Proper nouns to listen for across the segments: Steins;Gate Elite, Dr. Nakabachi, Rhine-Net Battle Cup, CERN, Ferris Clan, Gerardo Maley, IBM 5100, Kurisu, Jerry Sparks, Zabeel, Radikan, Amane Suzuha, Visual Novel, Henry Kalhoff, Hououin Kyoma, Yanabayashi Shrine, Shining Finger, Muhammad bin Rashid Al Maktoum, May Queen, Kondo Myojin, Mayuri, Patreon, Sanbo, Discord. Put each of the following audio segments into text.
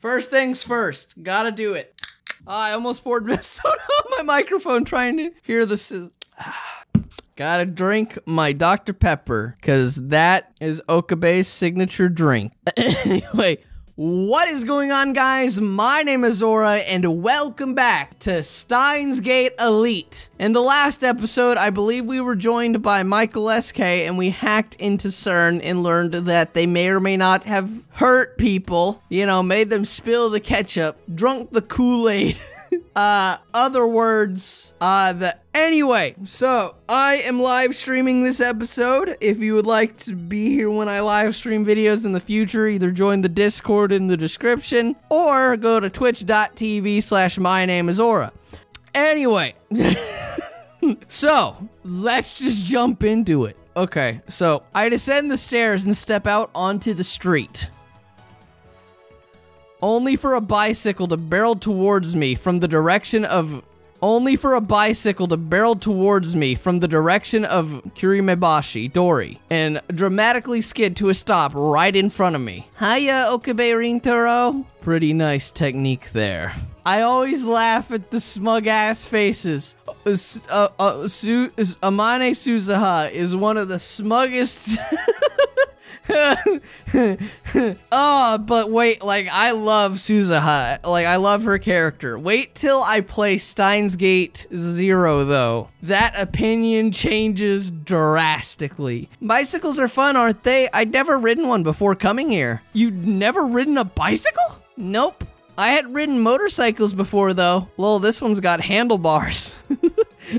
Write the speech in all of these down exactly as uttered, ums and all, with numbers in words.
First things first, gotta do it. Oh, I almost poured my soda on my microphone trying to hear the sizzle. Gotta drink my Doctor Pepper, because that is Okabe's signature drink. Anyway, what is going on, guys? My name is Zora, and welcome back to Steins Gate Elite. In the last episode, I believe we were joined by Michael S K, and we hacked into CERN and learned that they may or may not have hurt people, you know, made them spill the ketchup, drunk the Kool-Aid. Uh, other words, uh, the- anyway, so, I am live streaming this episode. If you would like to be here when I live stream videos in the future, either join the Discord in the description, or go to twitch.tv slash my name is Zora. Anyway, so, let's just jump into it. Okay, so, I descend the stairs and step out onto the street, only for a bicycle to barrel towards me from the direction of- Only for a bicycle to barrel towards me from the direction of Kuramaebashi, Dori, and dramatically skid to a stop right in front of me. Hiya, Okabe Rintaro. Pretty nice technique there. I always laugh at the smug-ass faces. Uh, uh, uh, Su is Amane Suzuha is one of the smuggest- Oh, but wait, like, I love Suzuha. Like, I love her character. Wait till I play Steins Gate Zero, though. That opinion changes drastically. Bicycles are fun, aren't they? I'd never ridden one before coming here. You'd never ridden a bicycle? Nope. I had ridden motorcycles before, though. Lol, this one's got handlebars.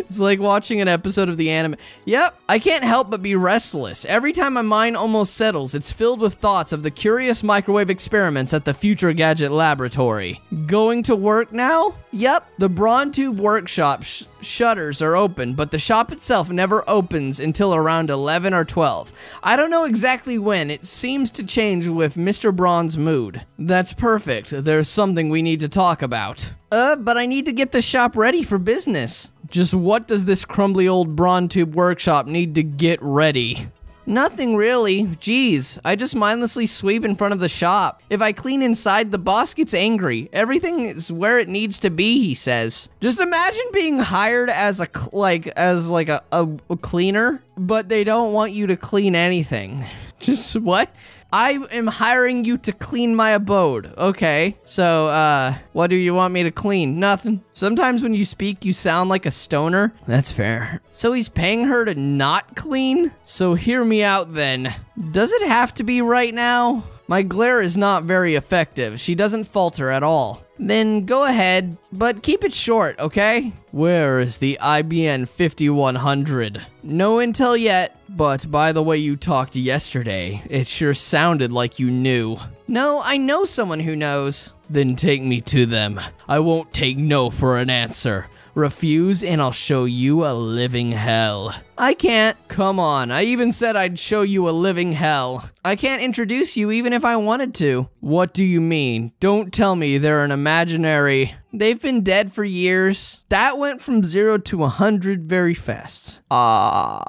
It's like watching an episode of the anime. Yep, I can't help but be restless. Every time my mind almost settles, it's filled with thoughts of the curious microwave experiments at the Future Gadget Laboratory. Going to work now? Yep, the Braun Tube Workshop sh shutters are open, but the shop itself never opens until around eleven or twelve. I don't know exactly when. It seems to change with Mister Braun's mood. That's perfect. There's something we need to talk about. Uh, but I need to get the shop ready for business. Just what does this crumbly old Braun Tube Workshop need to get ready? Nothing really. Jeez, I just mindlessly sweep in front of the shop. If I clean inside, the boss gets angry. Everything is where it needs to be, he says. Just imagine being hired as a like as like a, a, a cleaner, but they don't want you to clean anything. Just what? I am hiring you to clean my abode. Okay, so, uh, what do you want me to clean? Nothing. Sometimes when you speak, you sound like a stoner. That's fair. So he's paying her to not clean? So hear me out then. Does it have to be right now? My glare is not very effective. She doesn't falter at all. Then go ahead, but keep it short, okay? Where is the I B M fifty-one hundred? No intel yet, but by the way you talked yesterday, it sure sounded like you knew. No, I know someone who knows. Then take me to them. I won't take no for an answer. Refuse and I'll show you a living hell. I can't. Come on, I even said I'd show you a living hell. I can't introduce you even if I wanted to. What do you mean? Don't tell me they're an imaginary... They've been dead for years. That went from zero to a hundred very fast. Ah,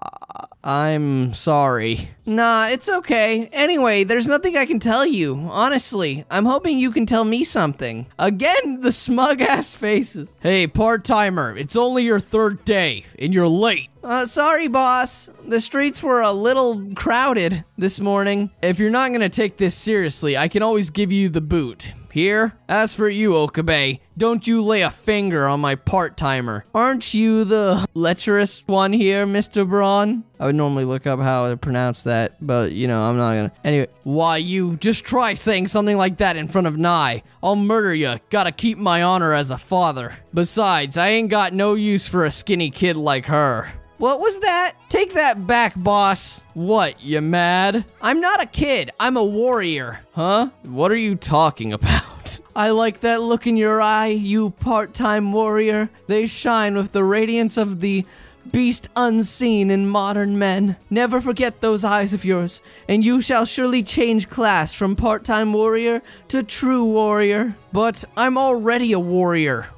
uh, I'm sorry. Nah, it's okay. Anyway, there's nothing I can tell you. Honestly, I'm hoping you can tell me something. Again, the smug-ass faces. Hey, part-timer, it's only your third day, and you're late. Uh, sorry, boss. The streets were a little crowded this morning. If you're not gonna take this seriously, I can always give you the boot. Here? As for you, Okabe, don't you lay a finger on my part-timer. Aren't you the lecherous one here, Mister Braun? I would normally look up how to pronounce that, but, you know, I'm not gonna. Anyway, why you just try saying something like that in front of Nye. I'll murder ya. Gotta keep my honor as a father. Besides, I ain't got no use for a skinny kid like her. What was that? Take that back, boss. What, you mad? I'm not a kid. I'm a warrior. Huh? What are you talking about? I like that look in your eye, you part-time warrior. They shine with the radiance of the beast unseen in modern men. Never forget those eyes of yours, and you shall surely change class from part-time warrior to true warrior. But I'm already a warrior.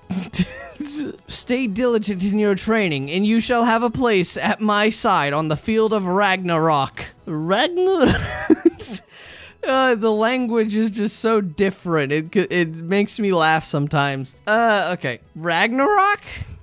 Kids, stay diligent in your training, and you shall have a place at my side on the field of Ragnarok. Ragnarok? Uh, the language is just so different. It, it makes me laugh sometimes. Uh, okay. Ragnarok?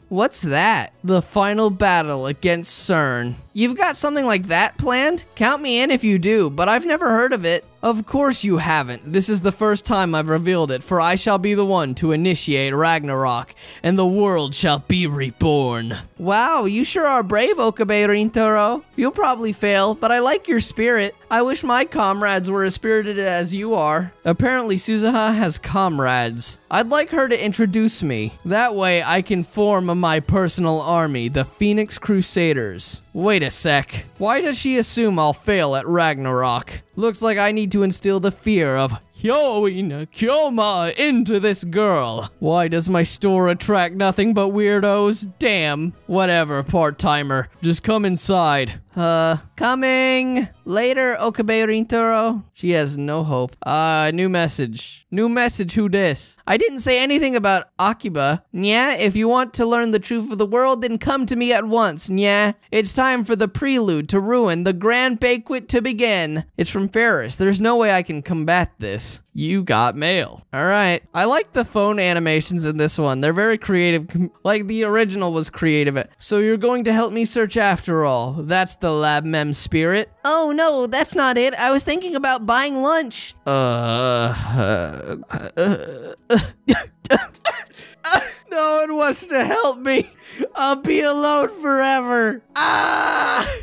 What's that? The final battle against CERN. You've got something like that planned? Count me in if you do, but I've never heard of it. Of course you haven't. This is the first time I've revealed it, for I shall be the one to initiate Ragnarok, and the world shall be reborn. Wow, you sure are brave, Okabe Rintaro. You'll probably fail, but I like your spirit. I wish my comrades were as spirited as you are. Apparently Suzuha has comrades. I'd like her to introduce me. That way I can form my personal army, the Phoenix Crusaders. Wait a sec. Why does she assume I'll fail at Ragnarok? Looks like I need to instill the fear of Hououin Kyoma into this girl. Why does my store attract nothing but weirdos? Damn. Whatever, part-timer. Just come inside. Uh, coming. Later, Okabe Rintaro. She has no hope. Uh, new message. New message, who dis? I didn't say anything about Akiba. Nya, if you want to learn the truth of the world, then come to me at once, nya. It's time for the prelude to ruin, the grand banquet to begin. It's from Ferris. There's no way I can combat this. You got mail. All right. I like the phone animations in this one. They're very creative. Like, the original was creative. So you're going to help me search after all. That's the lab mem spirit. Oh, no, that's not it. I was thinking about buying lunch. Uh... uh, uh, uh, uh no one wants to help me. I'll be alone forever. Ah!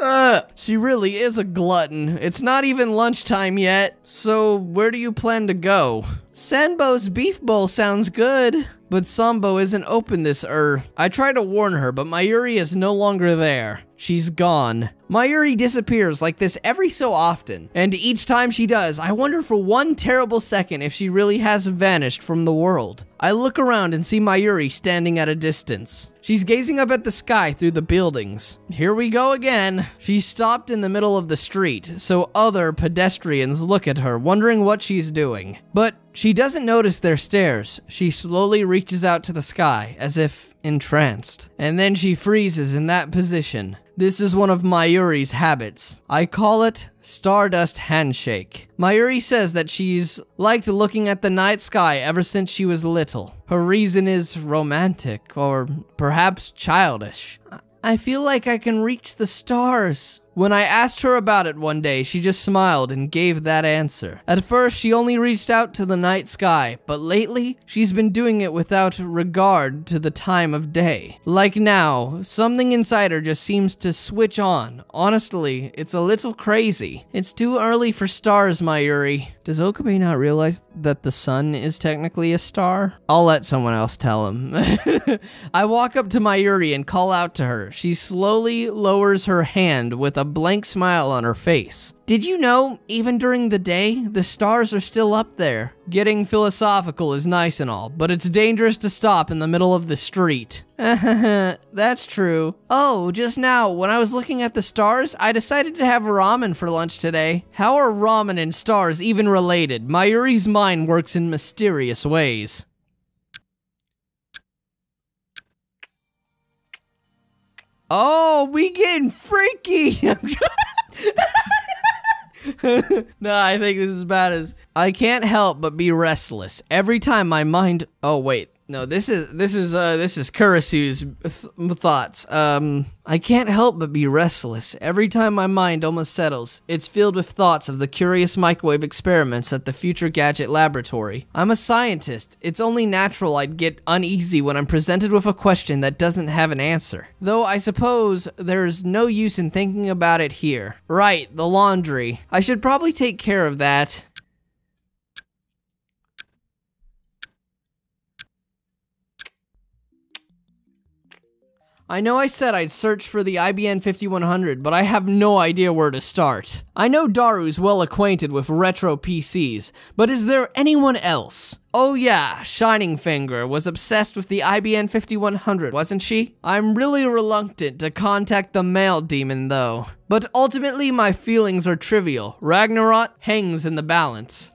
Uh, she really is a glutton. It's not even lunchtime yet. So where do you plan to go? Sanbo's beef bowl sounds good. But Sanbo isn't open this er. I try to warn her, but Mayuri is no longer there. She's gone. Mayuri disappears like this every so often, and each time she does, I wonder for one terrible second if she really has vanished from the world. I look around and see Mayuri standing at a distance. She's gazing up at the sky through the buildings. Here we go again. She stopped in the middle of the street, so other pedestrians look at her, wondering what she's doing. But she doesn't notice their stares. She slowly reaches out to the sky, as if entranced. And then she freezes in that position. This is one of Mayuri's habits. I call it Stardust Handshake. Mayuri says that she's liked looking at the night sky ever since she was little. Her reason is romantic, or perhaps childish. I feel like I can reach the stars. When I asked her about it one day, she just smiled and gave that answer. At first, she only reached out to the night sky, but lately, she's been doing it without regard to the time of day. Like now, something inside her just seems to switch on. Honestly, it's a little crazy. It's too early for stars, Mayuri. Does Okabe not realize that the sun is technically a star? I'll let someone else tell him. I walk up to Mayuri and call out to her. She slowly lowers her hand with a blank smile on her face. Did you know, even during the day, the stars are still up there? Getting philosophical is nice and all, but it's dangerous to stop in the middle of the street. That's true. Oh, just now, when I was looking at the stars, I decided to have ramen for lunch today. How are ramen and stars even related? Mayuri's mind works in mysterious ways. Oh, we getting freaky! No, I think this is about as... I can't help but be restless. Every time my mind... Oh, wait. No, this is, this is, uh, this is Kurisu's th thoughts. Um, I can't help but be restless. Every time my mind almost settles, it's filled with thoughts of the curious microwave experiments at the Future Gadget Laboratory. I'm a scientist. It's only natural I'd get uneasy when I'm presented with a question that doesn't have an answer. Though I suppose there's no use in thinking about it here. Right, the laundry. I should probably take care of that. I know I said I'd search for the I B M fifty-one hundred, but I have no idea where to start. I know Daru's well acquainted with retro P Cs, but is there anyone else? Oh yeah, Shining Finger was obsessed with the I B M fifty-one hundred, wasn't she? I'm really reluctant to contact the male demon though. But ultimately my feelings are trivial. Ragnarok hangs in the balance.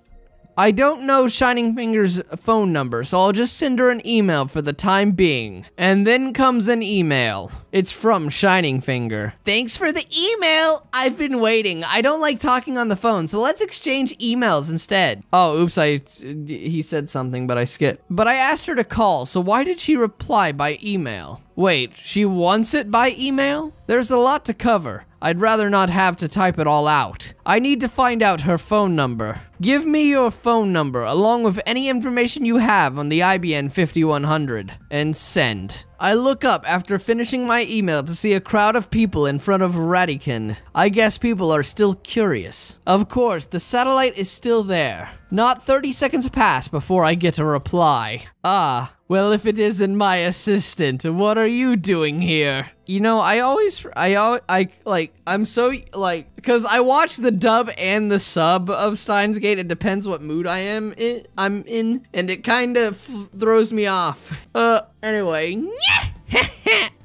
I don't know Shining Finger's phone number, so I'll just send her an email for the time being. And then comes an email. It's from Shining Finger. Thanks for the email! I've been waiting. I don't like talking on the phone, so let's exchange emails instead. Oh, oops, I... he said something, but I skipped. But I asked her to call, so why did she reply by email? Wait, she wants it by email? There's a lot to cover. I'd rather not have to type it all out. I need to find out her phone number. Give me your phone number along with any information you have on the I B M fifty-one hundred and send. I look up after finishing my email to see a crowd of people in front of Radikan. I guess people are still curious. Of course, the satellite is still there. Not thirty seconds pass before I get a reply. Ah, well, if it isn't my assistant, what are you doing here? You know, I always, I, always, I, like, I'm so, like, because I watch the dub and the sub of Steins Gate. It depends what mood I am in, I'm in, and it kind of throws me off. Uh, anyway.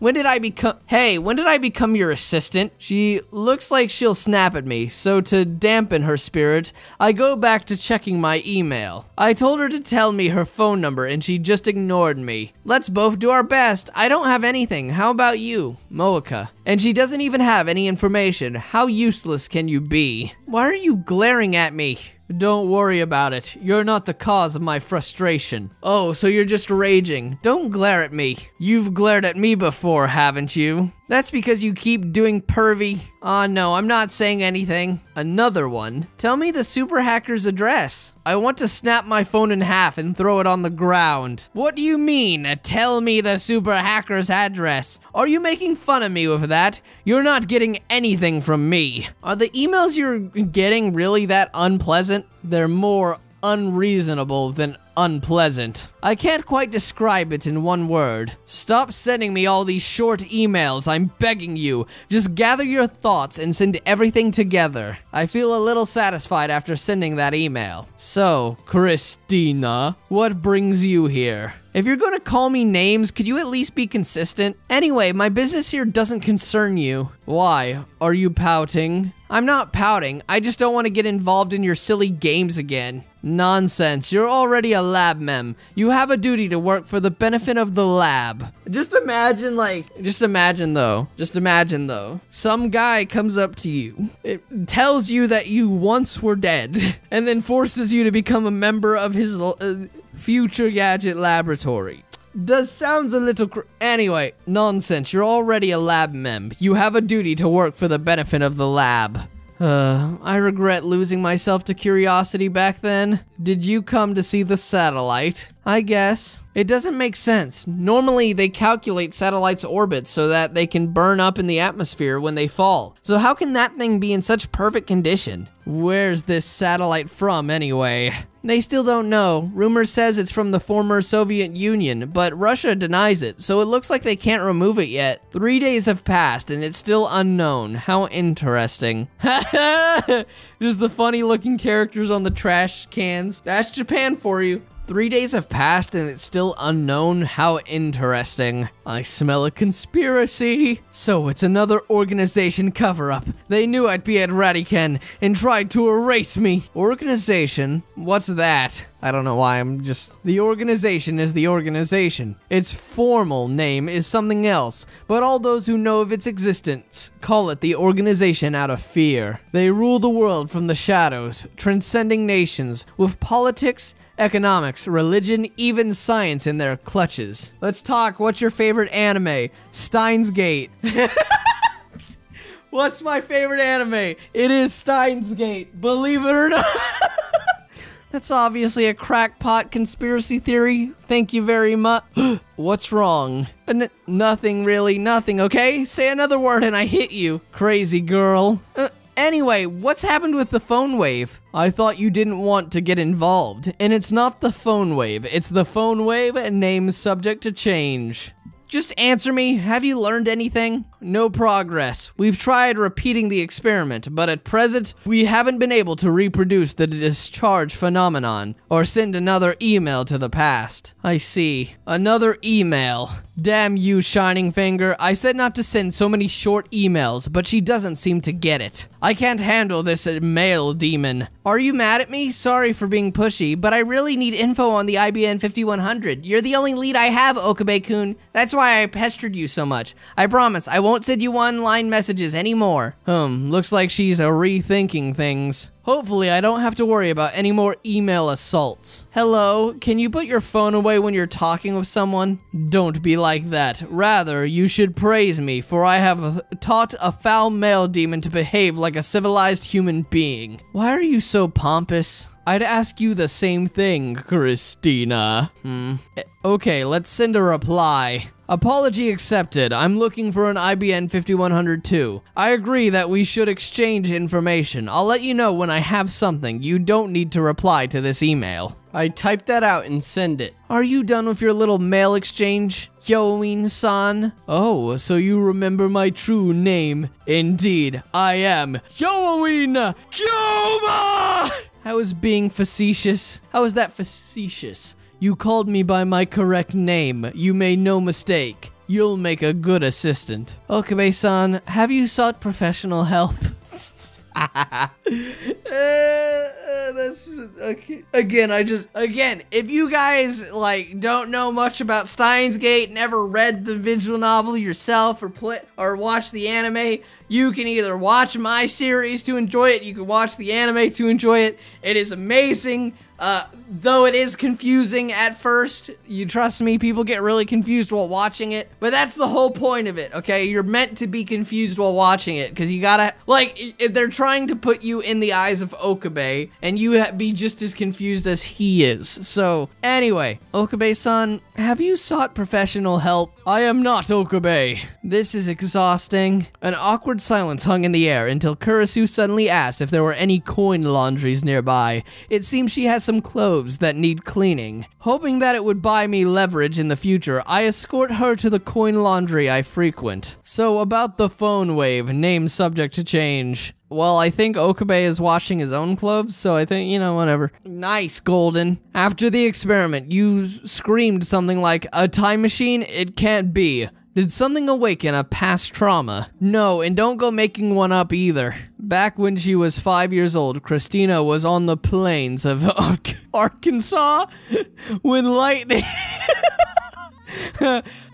When did I become- Hey, when did I become your assistant? She looks like she'll snap at me, so to dampen her spirit, I go back to checking my email. I told her to tell me her phone number and she just ignored me. Let's both do our best. I don't have anything. How about you, Moeka? And she doesn't even have any information. How useless can you be? Why are you glaring at me? Don't worry about it. You're not the cause of my frustration. Oh, so you're just raging. Don't glare at me. You've glared at me before, haven't you? That's because you keep doing pervy. Ah, uh, no, I'm not saying anything. Another one. Tell me the super hacker's address. I want to snap my phone in half and throw it on the ground. What do you mean, tell me the super hacker's address? Are you making fun of me with that? You're not getting anything from me. Are the emails you're getting really that unpleasant? They're more unreasonable than unpleasant. I can't quite describe it in one word. Stop sending me all these short emails, I'm begging you. Just gather your thoughts and send everything together. I feel a little satisfied after sending that email. So, Christina, what brings you here? If you're gonna call me names, could you at least be consistent? Anyway, my business here doesn't concern you. Why? Are you pouting? I'm not pouting, I just don't want to get involved in your silly games again. Nonsense, you're already a lab mem. You have a duty to work for the benefit of the lab. Just imagine like, just imagine though, just imagine though, some guy comes up to you, it tells you that you once were dead, and then forces you to become a member of his uh, Future Gadget Laboratory. Does sounds a little cr- Anyway, nonsense, you're already a lab mem. You have a duty to work for the benefit of the lab. Uh, I regret losing myself to curiosity back then. Did you come to see the satellite? I guess. It doesn't make sense. Normally, they calculate satellites' orbits so that they can burn up in the atmosphere when they fall. So how can that thing be in such perfect condition? Where's this satellite from, anyway? They still don't know. Rumor says it's from the former Soviet Union, but Russia denies it, so it looks like they can't remove it yet. Three days have passed, and it's still unknown. How interesting. Just the funny-looking characters on the trash cans. That's Japan for you. Three days have passed and it's still unknown. How interesting. I smell a conspiracy. So it's another organization cover-up. They knew I'd be at Radikan and tried to erase me. Organization? What's that? I don't know why I'm just... The organization is the organization. Its formal name is something else, but all those who know of its existence call it the organization out of fear. They rule the world from the shadows, transcending nations, with politics, economics, religion, even science in their clutches. Let's talk, what's your favorite anime? Steins Gate. What's my favorite anime? It is Steins Gate, believe it or not. That's obviously a crackpot conspiracy theory. Thank you very much. What's wrong? N nothing really, nothing, okay? Say another word and I hit you, crazy girl. Uh Anyway, what's happened with the phone wave? I thought you didn't want to get involved. And it's not the phone wave, it's the phone wave and name subject to change. Just answer me, have you learned anything? no progress. We've tried repeating the experiment, but at present, we haven't been able to reproduce the discharge phenomenon, or send another email to the past. I see. Another email. Damn you, Shining Finger. I said not to send so many short emails, but she doesn't seem to get it. I can't handle this mail demon. Are you mad at me? Sorry for being pushy, but I really need info on the I B M fifty-one hundred. You're the only lead I have, Okabe-kun. That's why I pestered you so much. I promise, I won't send you one-line messages anymore. Hmm, looks like she's a rethinking things. Hopefully, I don't have to worry about any more email assaults. Hello, can you put your phone away when you're talking with someone? Don't be like that. Rather, you should praise me, for I have taught a foul male demon to behave like a civilized human being. Why are you so pompous? I'd ask you the same thing, Christina. Hmm. Okay, let's send a reply. Apology accepted. I'm looking for an I B M fifty-one hundred too. I agree that we should exchange information. I'll let you know when I have something. You don't need to reply to this email. I type that out and send it. Are you done with your little mail exchange, Hououin-san? Oh, so you remember my true name. Indeed, I am Hououin Kyoma! I was being facetious. How is that facetious? You called me by my correct name. You made no mistake. You'll make a good assistant. Okabe-san, have you sought professional help? uh, that's okay. Again, I just again, if you guys like don't know much about Steins Gate, never read the visual novel yourself or play or watch the anime, you can either watch my series to enjoy it, you can watch the anime to enjoy it. It is amazing. Uh, though it is confusing at first, you trust me, people get really confused while watching it, but that's the whole point of it, okay? You're meant to be confused while watching it, because you gotta, like, if they're trying to put you in the eyes of Okabe, and you be just as confused as he is. So, anyway, Okabe-san, have you sought professional help? I am not Okabe. This is exhausting. An awkward silence hung in the air until Kurisu suddenly asked if there were any coin laundries nearby. It seems she has some clothes that need cleaning. Hoping that it would buy me leverage in the future, I escort her to the coin laundry I frequent. So about the phone wave, name subject to change. Well, I think Okabe is washing his own clothes, so I think, you know, whatever. Nice, Golden. After the experiment, you screamed something like, "A time machine? It can't be." Did something awaken a past trauma? No, and don't go making one up either. Back when she was five years old, Christina was on the plains of Ar- Arkansas when lightning...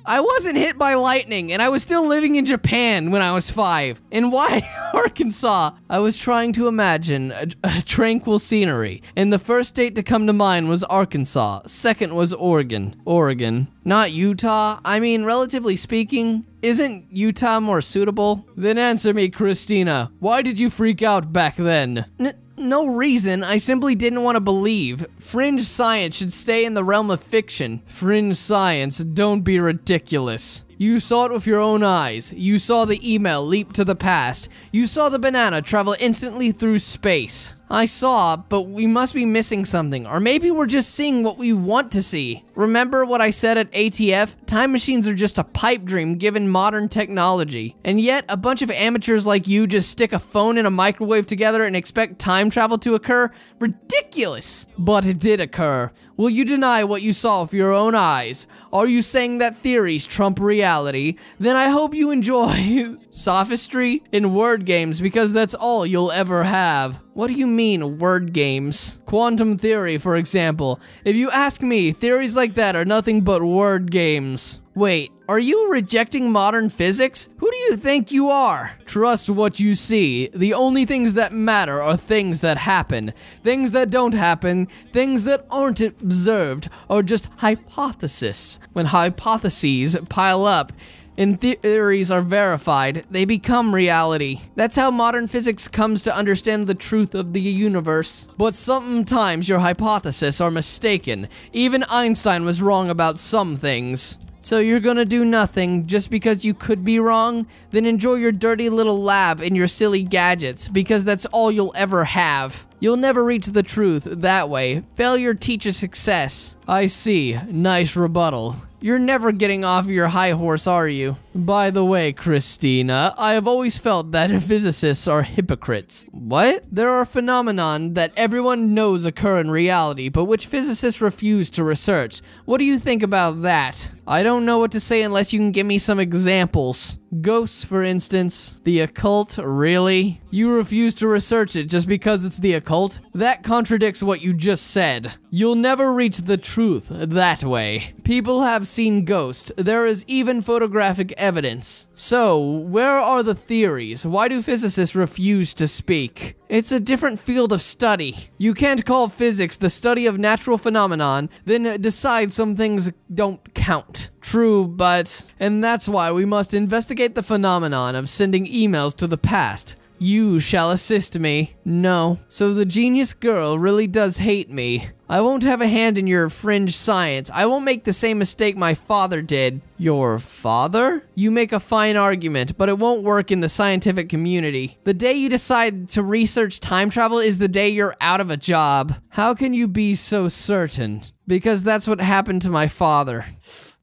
I wasn't hit by lightning, and I was still living in Japan when I was five. And why Arkansas? I was trying to imagine a, a tranquil scenery, and the first state to come to mind was Arkansas. Second was Oregon. Oregon. Not Utah. I mean, relatively speaking, isn't Utah more suitable? Then answer me, Christina. Why did you freak out back then? N- No reason, I simply didn't want to believe. Fringe science should stay in the realm of fiction. Fringe science, don't be ridiculous. You saw it with your own eyes. You saw the email leap to the past. You saw the banana travel instantly through space. I saw, but we must be missing something, or maybe we're just seeing what we want to see. Remember what I said at A T F? Time machines are just a pipe dream given modern technology. And yet, a bunch of amateurs like you just stick a phone and a microwave together and expect time travel to occur? Ridiculous! But it did occur. Will you deny what you saw with your own eyes? Are you saying that theories trump reality? Then I hope you enjoy sophistry in word games, because that's all you'll ever have. What do you mean, word games? Quantum theory, for example. If you ask me, theories like that are nothing but word games. Wait, are you rejecting modern physics? Who do you think you are? Trust what you see. The only things that matter are things that happen. Things that don't happen, things that aren't observed, are just hypotheses. When hypotheses pile up, and theories are verified, they become reality. That's how modern physics comes to understand the truth of the universe. But sometimes your hypotheses are mistaken. Even Einstein was wrong about some things. So you're gonna do nothing just because you could be wrong? Then enjoy your dirty little lab and your silly gadgets, because that's all you'll ever have. You'll never reach the truth that way. Failure teaches success. I see. Nice rebuttal. You're never getting off your high horse, are you? By the way, Christina, I have always felt that physicists are hypocrites. What? There are phenomenon that everyone knows occur in reality, but which physicists refuse to research. What do you think about that? I don't know what to say unless you can give me some examples. Ghosts, for instance. The occult? Really? You refuse to research it just because it's the occult? That contradicts what you just said. You'll never reach the truth that way. People have seen ghosts. There is even photographic evidence. So, where are the theories? Why do physicists refuse to speak? It's a different field of study. You can't call physics the study of natural phenomenon, then decide some things don't count. True, but... And that's why we must investigate the phenomenon of sending emails to the past. You shall assist me. No. So the genius girl really does hate me. I won't have a hand in your fringe science. I won't make the same mistake my father did. Your father? You make a fine argument, but it won't work in the scientific community. The day you decide to research time travel is the day you're out of a job. How can you be so certain? Because that's what happened to my father.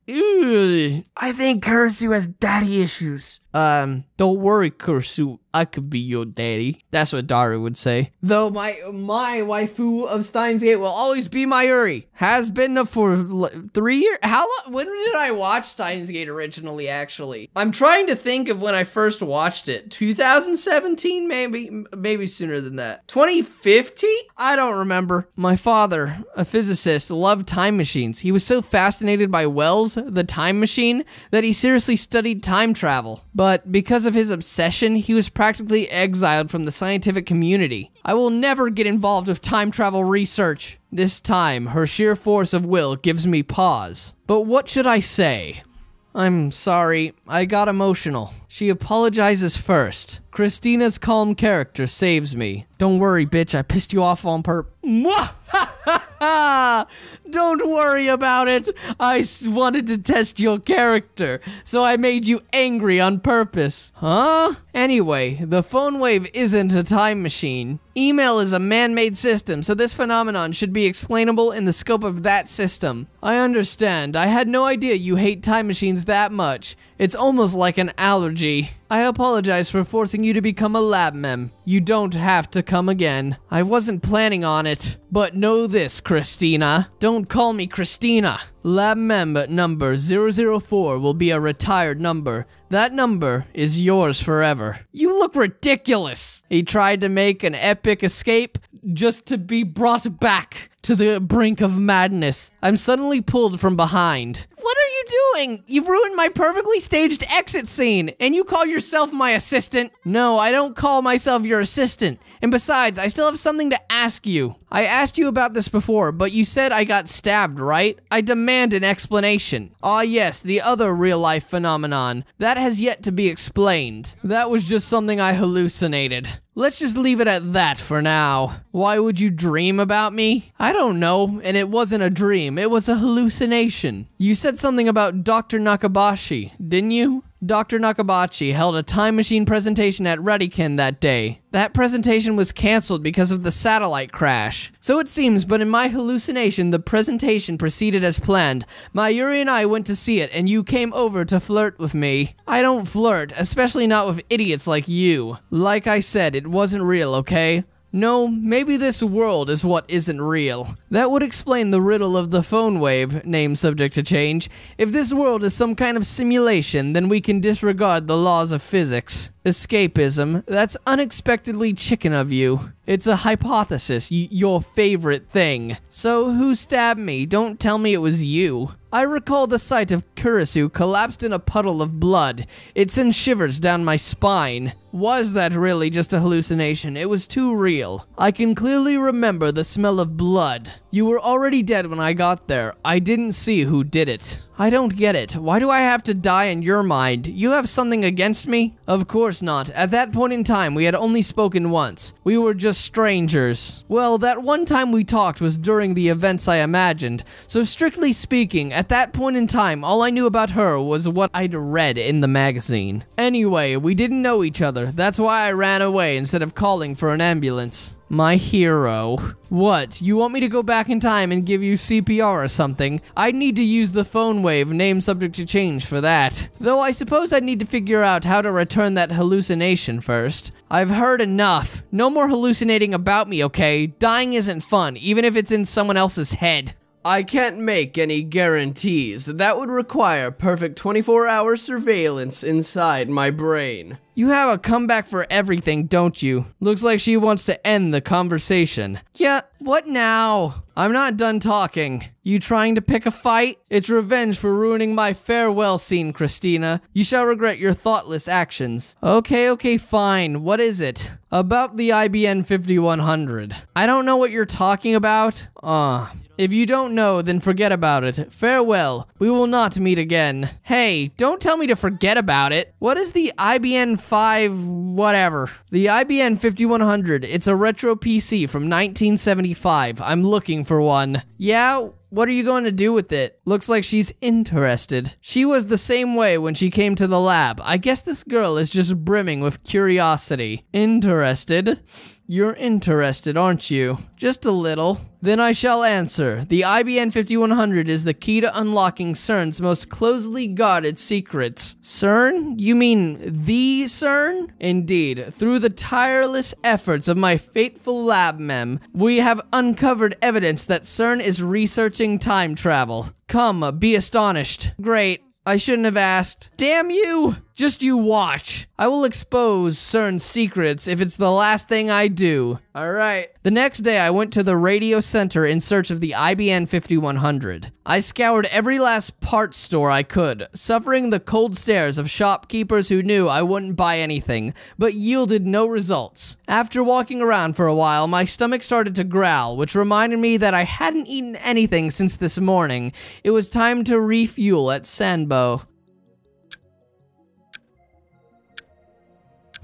Ew. I think Kurisu has daddy issues. Um, don't worry, Kurisu. I could be your daddy. That's what Daru would say. Though my my waifu of Steins Gate will always be Mayuri. Has been for three years. How long? When did I watch Steins Gate originally, actually? I'm trying to think of when I first watched it. two thousand seventeen, maybe? Maybe sooner than that. twenty fifteen? I don't remember. My father, a physicist, loved time machines. He was so fascinated by Wells, the time machine, that he seriously studied time travel. But because of his obsession, he was practically exiled from the scientific community. I will never get involved with time travel research. This time, her sheer force of will gives me pause. But what should I say? I'm sorry, I got emotional. She apologizes first. Christina's calm character saves me. Don't worry, bitch, I pissed you off on purpose. Don't worry about it. I wanted to test your character, so I made you angry on purpose. Huh? Anyway, the phone wave isn't a time machine. Email is a man-made system, so this phenomenon should be explainable in the scope of that system. I understand. I had no idea you hate time machines that much. It's almost like an allergy. I apologize for forcing you to become a lab mem. You don't have to come again. I wasn't planning on it. But know this, Christina. Don't call me Christina. Lab mem number zero zero four will be a retired number. That number is yours forever. You look ridiculous. He tried to make an epic escape just to be brought back to the brink of madness. I'm suddenly pulled from behind. What are you doing? You've ruined my perfectly staged exit scene, and you call yourself my assistant? No, I don't call myself your assistant. And besides, I still have something to ask you. I asked you about this before, but you said I got stabbed, right? I demand an explanation. Ah yes, the other real-life phenomenon. That has yet to be explained. That was just something I hallucinated. Let's just leave it at that for now. Why would you dream about me? I don't know, and it wasn't a dream, it was a hallucination. You said something about Doctor Nakabachi, didn't you? Doctor Nakabachi held a time machine presentation at Radikan that day. That presentation was cancelled because of the satellite crash. So it seems, but in my hallucination, the presentation proceeded as planned. Mayuri and I went to see it, and you came over to flirt with me. I don't flirt, especially not with idiots like you. Like I said, it wasn't real, okay? No, maybe this world is what isn't real. That would explain the riddle of the phone wave, name subject to change. If this world is some kind of simulation, then we can disregard the laws of physics. Escapism, that's unexpectedly chicken of you. It's a hypothesis, y- your favorite thing. So who stabbed me? Don't tell me it was you. I recall the sight of Kurisu collapsed in a puddle of blood. It sent shivers down my spine. Was that really just a hallucination? It was too real. I can clearly remember the smell of blood. You were already dead when I got there. I didn't see who did it. I don't get it. Why do I have to die in your mind? You have something against me? Of course not. At that point in time, we had only spoken once. We were just strangers. Well, that one time we talked was during the events I imagined. So strictly speaking, at that point in time, all I knew about her was what I'd read in the magazine. Anyway, we didn't know each other. father. That's why I ran away instead of calling for an ambulance. My hero. What? You want me to go back in time and give you C P R or something? I'd need to use the phone wave, name subject to change for that. Though I suppose I'd need to figure out how to return that hallucination first. I've heard enough. No more hallucinating about me, okay? Dying isn't fun, even if it's in someone else's head. I can't make any guarantees. That would require perfect twenty-four hour surveillance inside my brain. You have a comeback for everything, don't you? Looks like she wants to end the conversation. Yeah, what now? I'm not done talking. You trying to pick a fight? It's revenge for ruining my farewell scene, Christina. You shall regret your thoughtless actions. Okay, okay, fine. What is it? About the I B M fifty-one hundred. I don't know what you're talking about. Uh, if you don't know, then forget about it. Farewell. We will not meet again. Hey, don't tell me to forget about it. What is the I B M five whatever? The I B M fifty-one hundred. It's a retro P C from nineteen seventy-five. I'm looking for one. Yeah? What are you going to do with it? Looks like she's interested. She was the same way when she came to the lab. I guess this girl is just brimming with curiosity. Interested? You're interested, aren't you? Just a little. Then I shall answer. The I B M fifty-one hundred is the key to unlocking CERN's most closely guarded secrets. CERN? You mean THE CERN? Indeed. Through the tireless efforts of my fateful lab mem, we have uncovered evidence that CERN is researching time travel. Come, be astonished. Great. I shouldn't have asked. Damn you! Just you watch. I will expose CERN's secrets if it's the last thing I do. Alright. The next day, I went to the radio center in search of the I B M fifty-one hundred. I scoured every last parts store I could, suffering the cold stares of shopkeepers who knew I wouldn't buy anything, but yielded no results. After walking around for a while, my stomach started to growl, which reminded me that I hadn't eaten anything since this morning. It was time to refuel at Sanbo.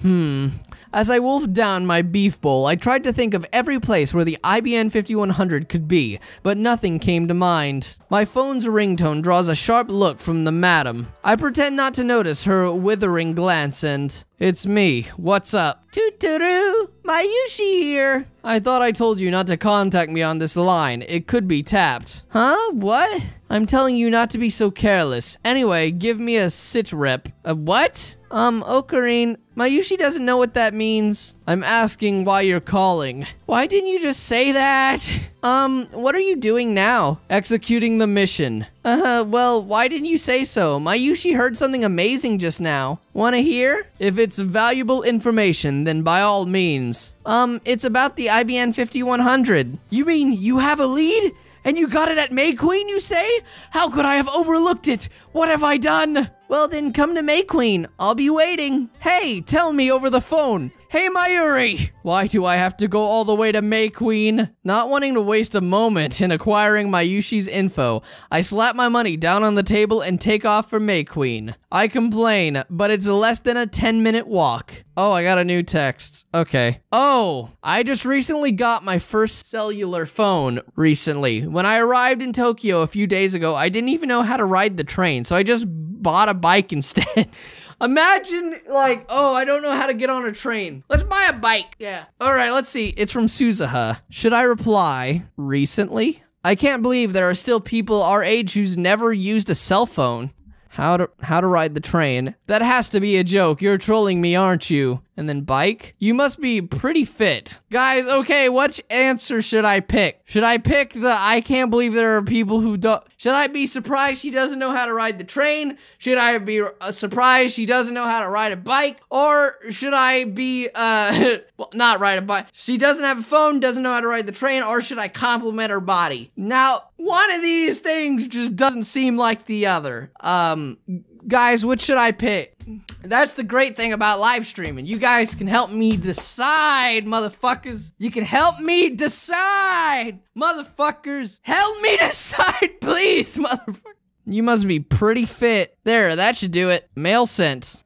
Hmm. As I wolfed down my beef bowl, I tried to think of every place where the I B M fifty-one hundred could be, but nothing came to mind. My phone's ringtone draws a sharp look from the madam. I pretend not to notice her withering glance and... It's me. What's up? Toot-toot-oo! Mayushi here! I thought I told you not to contact me on this line. It could be tapped. Huh? What? I'm telling you not to be so careless. Anyway, give me a sit rep. A what? Um, Okarin, Mayushi doesn't know what that means. I'm asking why you're calling. Why didn't you just say that? Um, what are you doing now? Executing the mission. Uh-huh, well, why didn't you say so? Mayushi heard something amazing just now. Wanna hear? If it's valuable information, then by all means. Um, it's about the I B M fifty-one hundred. You mean you have a lead? And you got it at May Queen, you say? How could I have overlooked it? What have I done? Well then, come to May Queen. I'll be waiting. Hey, tell me over the phone. Hey, Mayuri! Why do I have to go all the way to May Queen? Not wanting to waste a moment in acquiring Mayushi's info, I slap my money down on the table and take off for May Queen. I complain, but it's less than a ten minute walk. Oh, I got a new text. Okay. Oh, I just recently got my first cellular phone recently. When I arrived in Tokyo a few days ago, I didn't even know how to ride the train, so I just bought a bike instead. Imagine, like, oh, I don't know how to get on a train. Let's buy a bike. Yeah. All right, let's see. It's from Suzuha. Should I reply recently? I can't believe there are still people our age who's never used a cell phone. How to, how to ride the train. That has to be a joke. You're trolling me, aren't you? And then bike? You must be pretty fit. Guys, okay, which answer should I pick? Should I pick the I can't believe there are people who don't... Should I be surprised she doesn't know how to ride the train? Should I be uh, surprised she doesn't know how to ride a bike? Or should I be, uh... well, not ride a bike. She doesn't have a phone, doesn't know how to ride the train, or should I compliment her body? Now, one of these things just doesn't seem like the other. Um... Guys, what should I pick? That's the great thing about live streaming. You guys can help me decide, motherfuckers. You can help me decide, motherfuckers. Help me decide, please, motherfucker. You must be pretty fit. There, that should do it. Mail sent.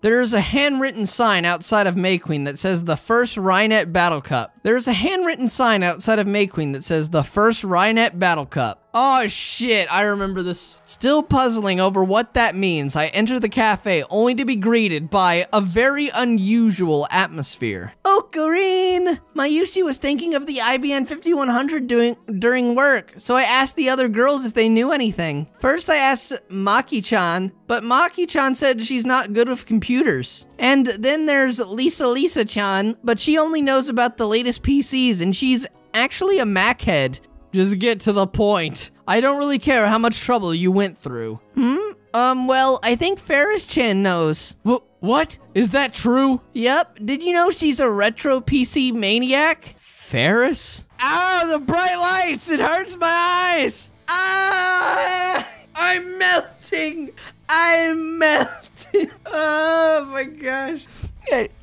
There's a handwritten sign outside of May Queen that says the first Rhine-Net Battle Cup. There's a handwritten sign outside of May Queen that says the first Rhine-Net Battle Cup. Oh shit, I remember this. Still puzzling over what that means, I enter the cafe only to be greeted by a very unusual atmosphere. Ocarine! Mayuri was thinking of the I B M fifty-one hundred doing, during work, so I asked the other girls if they knew anything. First I asked Maki-chan, but Maki-chan said she's not good with computers. And then there's Lisa Lisa-chan, but she only knows about the latest P Cs and she's actually a Mac head. Just get to the point. I don't really care how much trouble you went through. Hmm? Um, well, I think Ferris-chan knows. Wh what? Is that true? Yep. Did you know she's a retro P C maniac? Ferris? Ow, the bright lights! It hurts my eyes! Ah! I'm melting! I'm melting! Oh my gosh.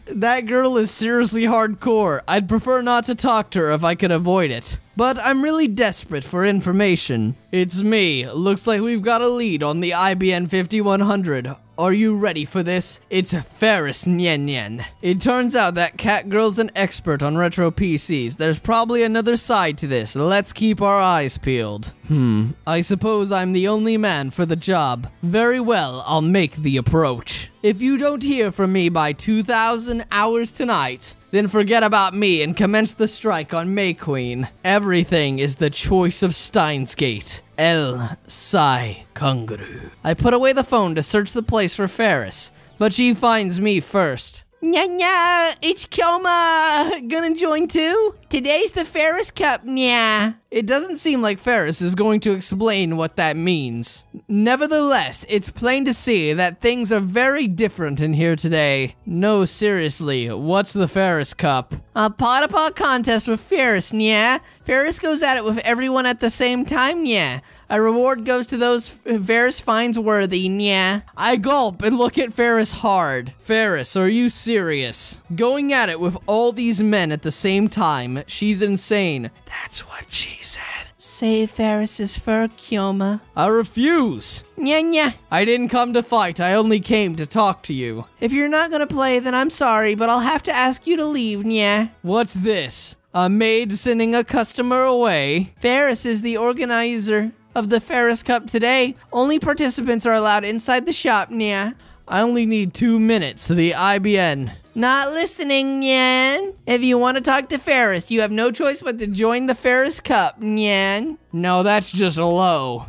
That girl is seriously hardcore. I'd prefer not to talk to her if I could avoid it. But I'm really desperate for information. It's me. Looks like we've got a lead on the I B M fifty-one hundred. Are you ready for this? It's Ferris Nyen Nyen. It turns out that cat girl's an expert on retro P Cs. There's probably another side to this. Let's keep our eyes peeled. Hmm. I suppose I'm the only man for the job. Very well, I'll make the approach. If you don't hear from me by two thousand hours tonight, then forget about me and commence the strike on May Queen. Everything is the choice of Steins;Gate. El Sai Kangaroo. I put away the phone to search the place for Ferris, but she finds me first. Nya nya, it's Kyoma! Gonna join too? Today's the Ferris Cup, nya. It doesn't seem like Ferris is going to explain what that means. Nevertheless, it's plain to see that things are very different in here today. No, seriously, what's the Ferris Cup? A pot-a-paw contest with Ferris, nya. Ferris goes at it with everyone at the same time, nya. A reward goes to those Ferris finds worthy, nya. I gulp and look at Ferris hard. Ferris, are you serious? Going at it with all these men at the same time, she's insane. That's what she said. Save Ferris's fur, Kyoma. I refuse. Nya nya. I didn't come to fight, I only came to talk to you. If you're not gonna play, then I'm sorry, but I'll have to ask you to leave, nya. What's this? A maid sending a customer away? Ferris is the organizer of the Ferris Cup today. Only participants are allowed inside the shop, nya. I only need two minutes to the I B N. Not listening, nyan. If you want to talk to Ferris, you have no choice but to join the Ferris Cup, nyan. No, that's just a low.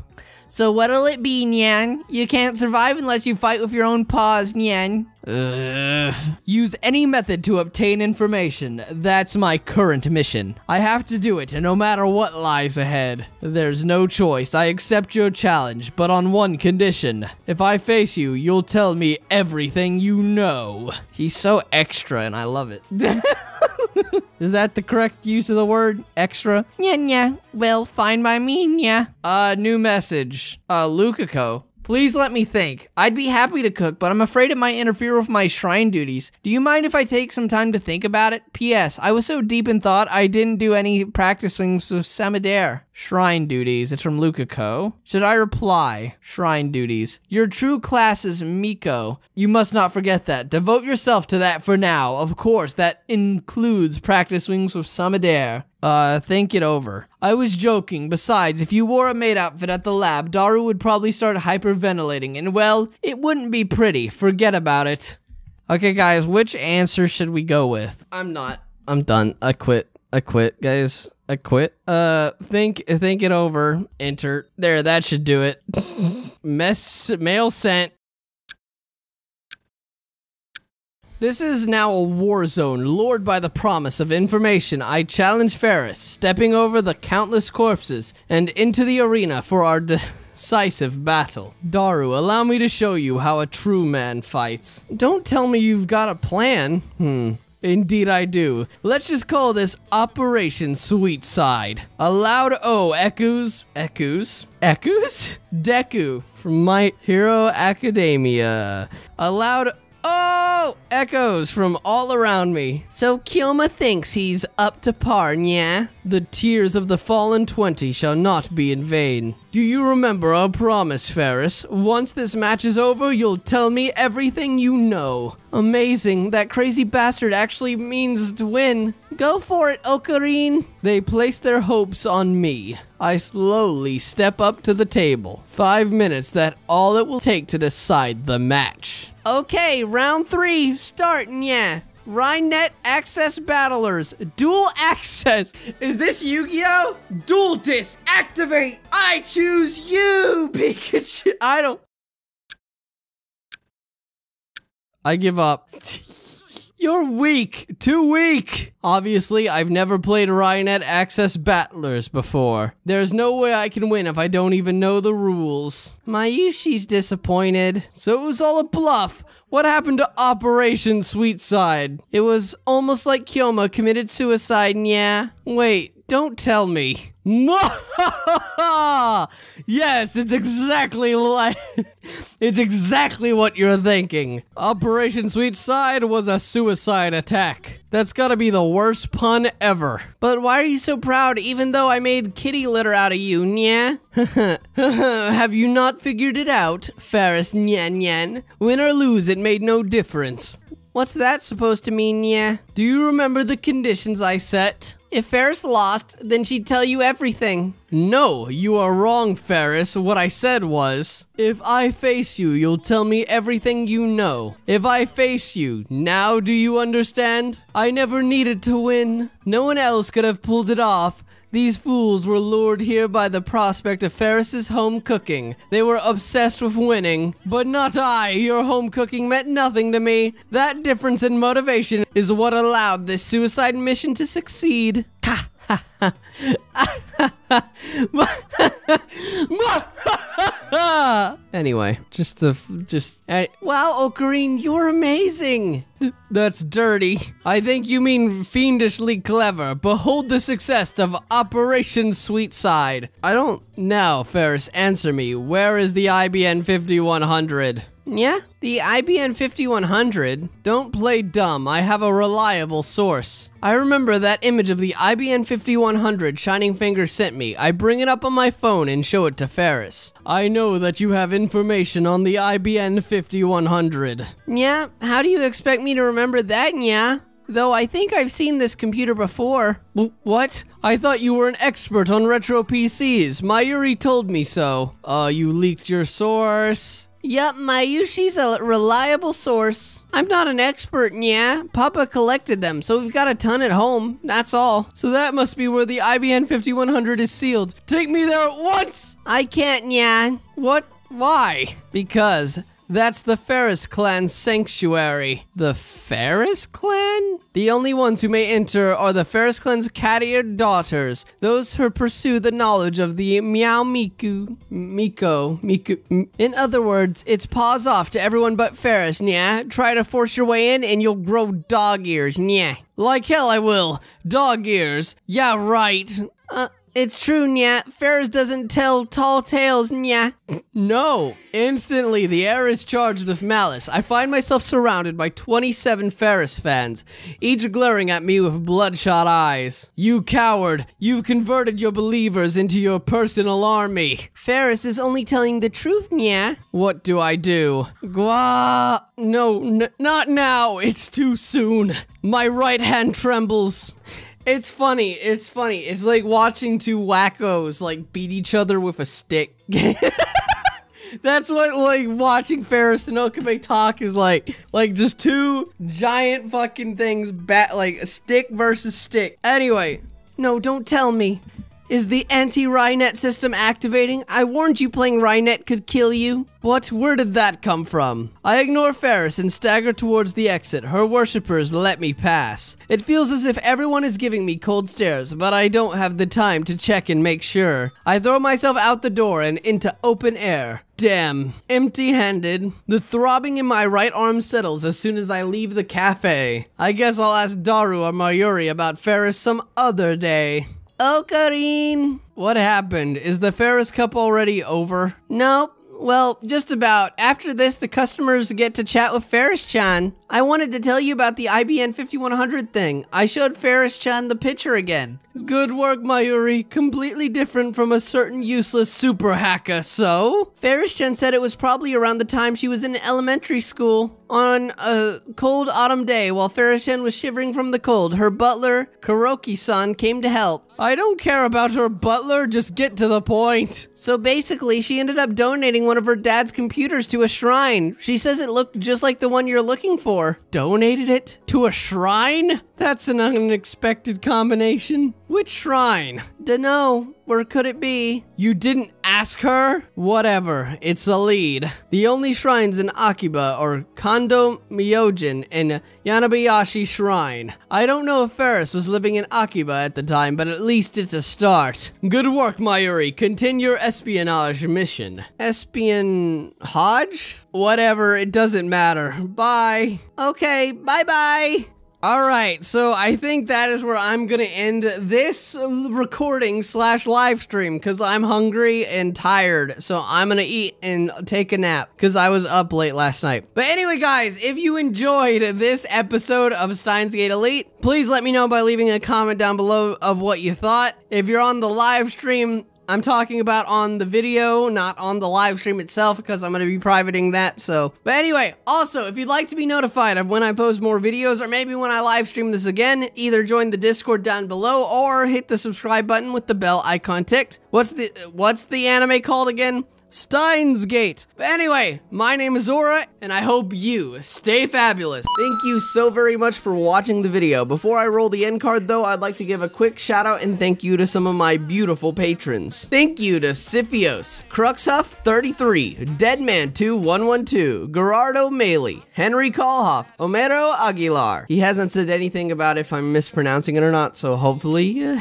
So what'll it be, nyan? You can't survive unless you fight with your own paws, nyan. Ugh. Use any method to obtain information. That's my current mission. I have to do it, no matter what lies ahead. There's no choice. I accept your challenge, but on one condition. If I face you, you'll tell me everything you know. He's so extra, and I love it. Is that the correct use of the word? Extra? Yeah, yeah. Well, fine by me, yeah. Uh, new message. Uh, Lukako. Please let me think. I'd be happy to cook, but I'm afraid it might interfere with my shrine duties. Do you mind if I take some time to think about it? P S. I was so deep in thought, I didn't do any practicing with Samadare. Shrine duties. It's from Lukako. Should I reply? Shrine duties. Your true class is Miko. You must not forget that. Devote yourself to that for now. Of course, that includes practice wings with Samadare. Uh, think it over. I was joking. Besides, if you wore a maid outfit at the lab, Daru would probably start hyperventilating, and well, it wouldn't be pretty. Forget about it. Okay, guys, which answer should we go with? I'm not. I'm done. I quit. I quit, guys. I quit. Uh, think, think it over. Enter. There, that should do it. Mess, mail sent. This is now a war zone, lured by the promise of information. I challenge Ferris, stepping over the countless corpses and into the arena for our decisive battle. Daru, allow me to show you how a true man fights. Don't tell me you've got a plan. Hmm. Indeed I do. Let's just call this Operation Sweet Side. A loud O echoes, echoes, echoes? Deku from My Hero Academia. A loud Oh! Echoes from all around me. So Kyoma thinks he's up to par, yeah? The tears of the fallen twenty shall not be in vain. Do you remember our promise, Ferris? Once this match is over, you'll tell me everything you know. Amazing, that crazy bastard actually means to win. Go for it, Okarin! They place their hopes on me. I slowly step up to the table. Five minutes, that all it will take to decide the match. Okay, round three, start, yeah. Rhine-Net Access Battlers. Dual Access. Is this Yu-Gi-Oh? Dual Disc. Activate. I choose you, Pikachu. I don't. I give up. You're weak. Too weak. Obviously, I've never played Rhine-Net Access Battlers before. There's no way I can win if I don't even know the rules. Mayushi's disappointed. So it was all a bluff. What happened to Operation Sweetside? It was almost like Kyoma committed suicide, yeah. Wait, don't tell me. Yes, it's exactly like it's exactly what you're thinking. Operation Sweetside was a suicide attack. That's gotta be the worst pun ever. But why are you so proud even though I made kitty litter out of you, nya? Have you not figured it out, Ferris nyan nyan? Win or lose, it made no difference. What's that supposed to mean, yeah? Do you remember the conditions I set? If Ferris lost, then she'd tell you everything. No, you are wrong, Ferris. What I said was, if I face you, you'll tell me everything you know. If I face you, now do you understand? I never needed to win. No one else could have pulled it off. These fools were lured here by the prospect of Ferris's home cooking. They were obsessed with winning, but not I. Your home cooking meant nothing to me. That difference in motivation is what allowed this suicide mission to succeed. Ha ha ha. Anyway, just the just. Uh, wow, Okarin, you're amazing. That's dirty. I think you mean fiendishly clever. Behold the success of Operation Sweetside. I don't know, Ferris, answer me. Where is the I B M fifty-one hundred? Yeah? The I B M fifty-one hundred? Don't play dumb. I have a reliable source. I remember that image of the I B M fifty-one hundred Shining Finger sent me. I bring it up on my phone and show it to Ferris. I know that you have information on the I B M fifty-one hundred. Yeah? How do you expect me to remember that, yeah? Though I think I've seen this computer before. W what? I thought you were an expert on retro P Cs. Mayuri told me so. Uh, you leaked your source. Yep, Mayushi's a reliable source. I'm not an expert, yeah. Papa collected them, so we've got a ton at home, that's all. So that must be where the I B M fifty-one hundred is sealed. Take me there at once! I can't, yeah. What? Why? Because that's the Ferris Clan sanctuary. The Ferris Clan? The only ones who may enter are the Ferris Clan's cat-eared daughters, those who pursue the knowledge of the Meow Miku, Miko, Miku. M in other words, it's paws off to everyone but Ferris, nyah. Try to force your way in and you'll grow dog ears, nyah. Like hell I will. Dog ears. Yeah, right. Uh, it's true, nyah. Ferris doesn't tell tall tales, nyah. No. Instantly, the air is charged with malice. I find myself surrounded by twenty-seven Ferris fans, each glaring at me with bloodshot eyes. You coward! You've converted your believers into your personal army! Ferris is only telling the truth, nya. What do I do? Gwa... No, n not now! It's too soon! My right hand trembles! It's funny, it's funny. It's like watching two wackos, like, beat each other with a stick. That's what, like, watching Ferris and Okabe talk is like. Like, just two giant fucking things, bat like, stick versus stick. Anyway. No, don't tell me. Is the anti-Rhine-Net system activating? I warned you playing Rhine-Net could kill you. What? Where did that come from? I ignore Ferris and stagger towards the exit. Her worshippers let me pass. It feels as if everyone is giving me cold stares, but I don't have the time to check and make sure. I throw myself out the door and into open air. Damn. Empty-handed. The throbbing in my right arm settles as soon as I leave the cafe. I guess I'll ask Daru or Mayuri about Ferris some other day. Okarin! What happened? Is the Ferris Cup already over? Nope. Well, just about. After this, the customers get to chat with Ferris-chan. I wanted to tell you about the I B M fifty-one hundred thing. I showed Ferris-chan the picture again. Good work, Mayuri. Completely different from a certain useless super hacker, so? Ferris-chan said it was probably around the time she was in elementary school. On a cold autumn day, while Ferris-chan was shivering from the cold, her butler, Kuroki-san, came to help. I don't care about her butler, just get to the point. So basically, she ended up donating one of her dad's computers to a shrine. She says it looked just like the one you're looking for. Donated it? To a shrine? That's an unexpected combination. Which shrine? Dunno. Where could it be? You didn't ask her? Whatever, it's a lead. The only shrines in Akiba are Kondo Myojin and Yanabayashi Shrine. I don't know if Ferris was living in Akiba at the time, but at least it's a start. Good work, Mayuri. Continue your espionage mission. Espion... Hodge? Whatever, it doesn't matter. Bye. Okay, bye-bye. Alright, so I think that is where I'm gonna end this recording slash live stream, because I'm hungry and tired, so I'm gonna eat and take a nap, because I was up late last night. But anyway, guys, if you enjoyed this episode of Steins Gate Elite, please let me know by leaving a comment down below of what you thought. If you're on the live stream, I'm talking about on the video, not on the live stream itself, because I'm going to be privating that, so. But anyway, also, if you'd like to be notified of when I post more videos, or maybe when I live stream this again, either join the Discord down below, or hit the subscribe button with the bell icon ticked. What's the, what's the anime called again? Steins Gate. But anyway, my name is Zora, and I hope you stay fabulous. Thank you so very much for watching the video. Before I roll the end card, though, I'd like to give a quick shout out and thank you to some of my beautiful patrons. Thank you to Siphios, Cruxhuff thirty-three, Deadman two one one two, Gerardo Maley, Henry Kalhoff, Omero Aguilar. He hasn't said anything about if I'm mispronouncing it or not, so hopefully... Uh,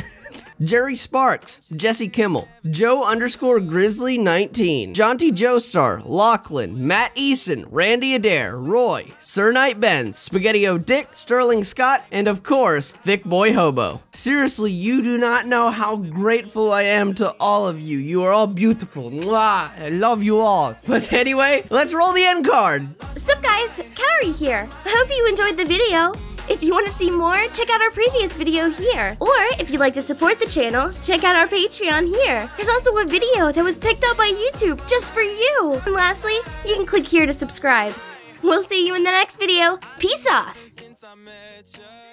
Jerry Sparks, Jesse Kimmel, Joe underscore Grizzly nineteen, Jaunty Joestar, Lachlan, Matt Eason, Randy Adair, Roy, Sir Knight Benz, Spaghetti-O Dick, Sterling Scott, and of course, Thick Boy Hobo. Seriously, you do not know how grateful I am to all of you. You are all beautiful. Mwah, I love you all. But anyway, let's roll the end card. Sup guys, Carrie here. I hope you enjoyed the video. If you want to see more, check out our previous video here. Or if you'd like to support the channel, check out our Patreon here. There's also a video that was picked up by YouTube just for you. And lastly, you can click here to subscribe. We'll see you in the next video. Peace off.